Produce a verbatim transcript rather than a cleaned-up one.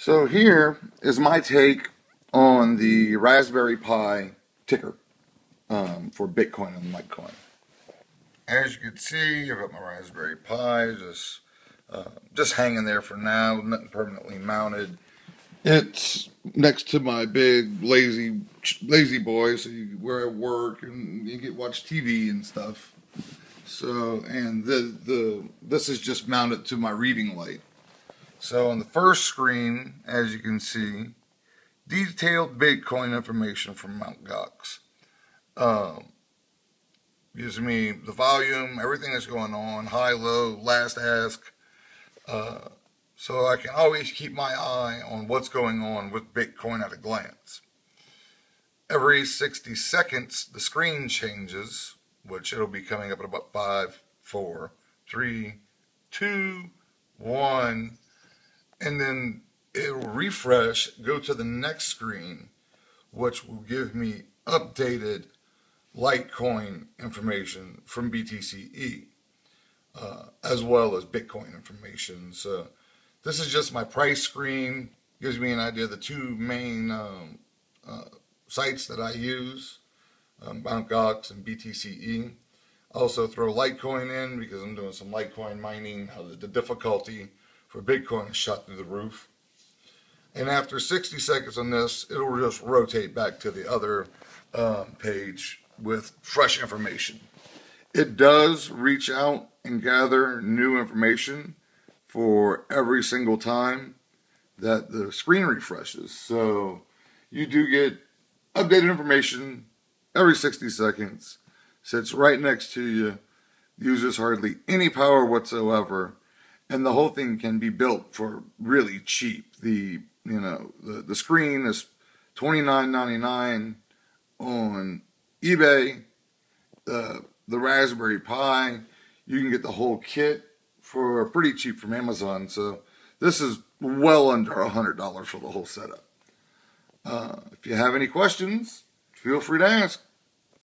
So here is my take on the Raspberry Pi ticker um, for Bitcoin and Litecoin. As you can see, I've got my Raspberry Pi just, uh, just hanging there for now, nothing permanently mounted. It's next to my big lazy lazy boy, so you, we're at work and you get watch T V and stuff. So, and the the this is just mounted to my reading light. So on the first screen, as you can see, detailed Bitcoin information from Mount Gox. Um, gives me the volume, everything that's going on, high, low, last ask. Uh, so I can always keep my eye on what's going on with Bitcoin at a glance. Every sixty seconds, the screen changes, which it'll be coming up at about five, four, three, two, one, and then it'll refresh, go to the next screen, which will give me updated Litecoin information from B T C E, uh, as well as Bitcoin information. So this is just my price screen. Gives me an idea of the two main um, uh, sites that I use, um, Mount Gox and B T C E. Also throw Litecoin in because I'm doing some Litecoin mining. How the difficulty for Bitcoin is shot through the roof. And after sixty seconds on this, it'll just rotate back to the other um, page with fresh information. It does reach out and gather new information for every single time that the screen refreshes. So you do get updated information every sixty seconds. Sits right next to you, uses hardly any power whatsoever, and the whole thing can be built for really cheap. The you know the, the screen is twenty-nine ninety-nine on eBay. Uh, the Raspberry Pi, you can get the whole kit for pretty cheap from Amazon. So this is well under a hundred dollars for the whole setup. Uh, if you have any questions, feel free to ask.